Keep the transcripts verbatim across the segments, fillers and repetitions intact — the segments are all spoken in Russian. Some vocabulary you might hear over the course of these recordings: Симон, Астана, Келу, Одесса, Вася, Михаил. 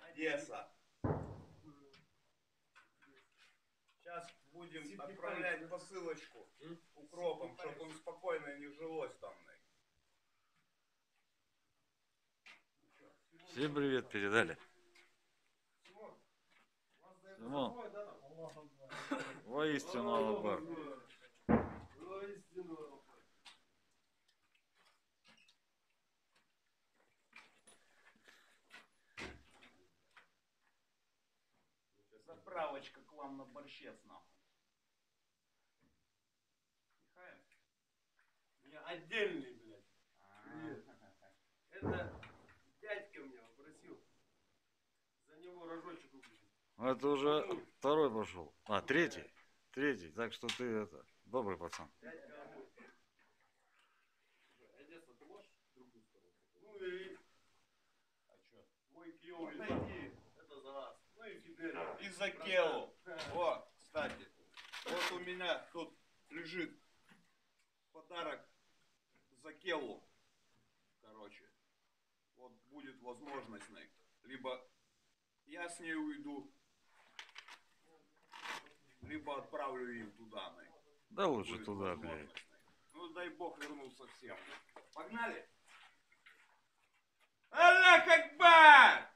Одесса. Сейчас будем отправлять посылочку укропом, чтобы он спокойно не жилось там. Всем привет передали. Симон, воистину Аллах. Воистину Аллах. Заправочка к вам на борщец, нахуй. Михаил? У меня отдельный, блядь. Это дядька меня попросил. За него рожочек убежит. Это уже второй пошел. А, третий. Третий. Так что ты это добрый пацан. Одесса, ты можешь другую сторону? Ну и... А что? Мой пьёвый. Это за нас. Ну и теперь. И за Келу. О, кстати. Вот у меня тут лежит подарок за Келу. Короче. Вот будет возможность на это. Либо я с ней уйду. Либо отправлю им туда, наверное. Да лучше будет туда, блядь. Ну дай бог вернулся всем. Погнали! Аллах Акбар!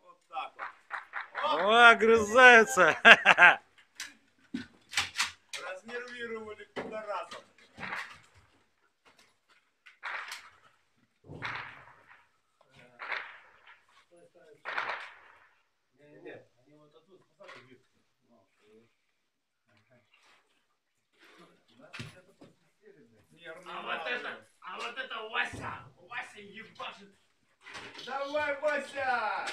Вот так вот. О, огрызаются! Разнервировали пидорасов. Нет, нет, они вот оттуда спасали бьют. А вот это, а вот это Вася! Вася ебашит! Давай, Вася!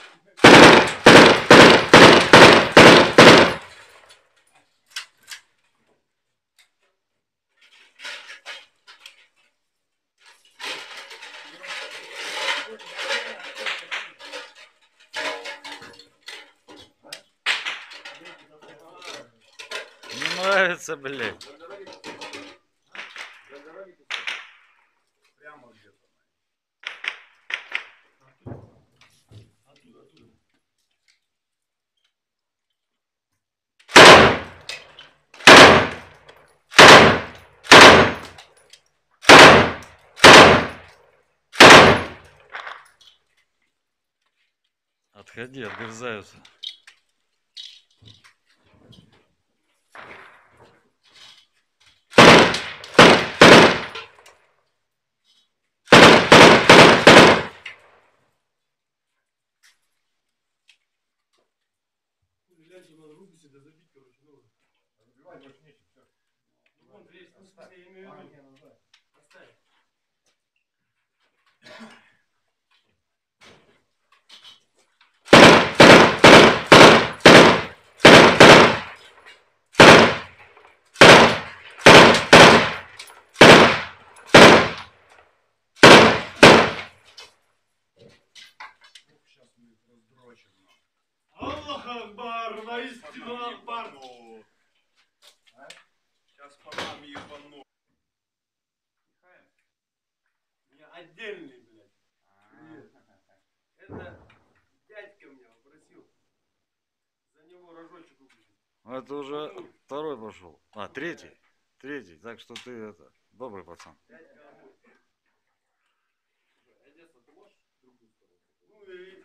Не нравится, блядь. Прямо где-то. Отходи, отгрызаются. Глядь, надо руку сюда забить, короче, долго. Разбивать больше нечем, все. Ну вон рейс, ну в я имею в виду. Оставь. Аллах Акбар, воистину Акбар! Сейчас по нам ебану. Михаил? У меня отдельный, блядь. Это дядька меня попросил. За него рожочек убежит. Это уже второй пошел. А, третий. Третий. Так что ты это добрый пацан. Одесса, ты можешь другую сторону? Ну и...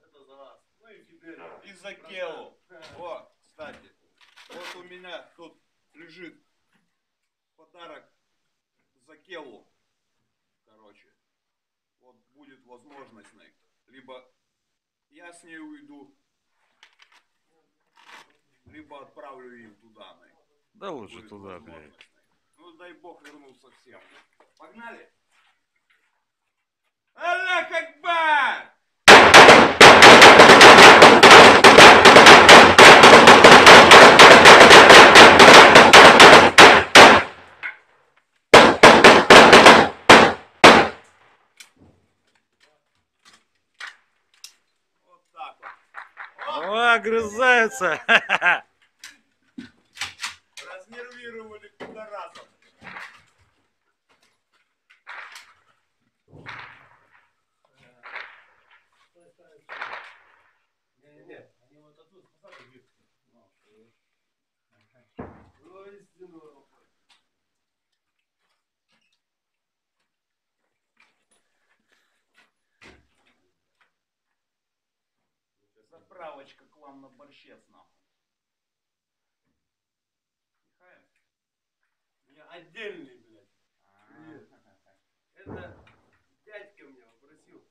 Это за нас. Ну и теперь. И за Келу. О, кстати. Вот у меня тут лежит подарок за Келу. Короче. Вот будет возможность на это. Либо я с ней уйду. Либо отправлю им туда, на это. Да лучше будет туда, блядь. Ну дай бог вернулся всем. Погнали! Аллах Акбар! О, огрызаются. Разнервировали пидорасов. Заправочка к вам на борщец, нахуй. Михаил? Я отдельный, блядь. Это дядька меня попросил.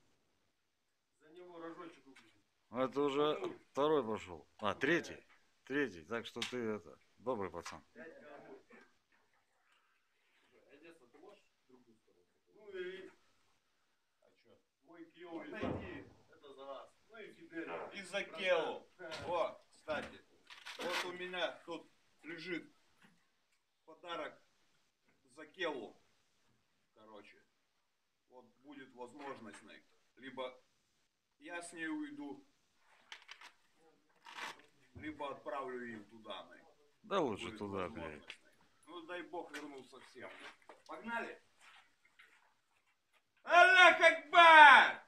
За него рожочек убежит. Это уже второй пошел. А, третий. Третий. Так что ты это. Добрый пацан. Дядька Амур. Одесса, ты можешь другую сторону? Ну и. А что? Мой пьёвый. Это за вас. Ну и теперь. И за Келу. О, кстати. Вот у меня тут лежит подарок за Келу. Короче. Вот будет возможность на это. Либо я с ней уйду, либо отправлю им туда, на это. Да лучше будет туда, блядь. Ну дай бог вернулся всем. Погнали! Аллах Акбар!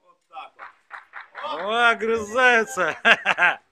Вот так вот. О, огрызаются!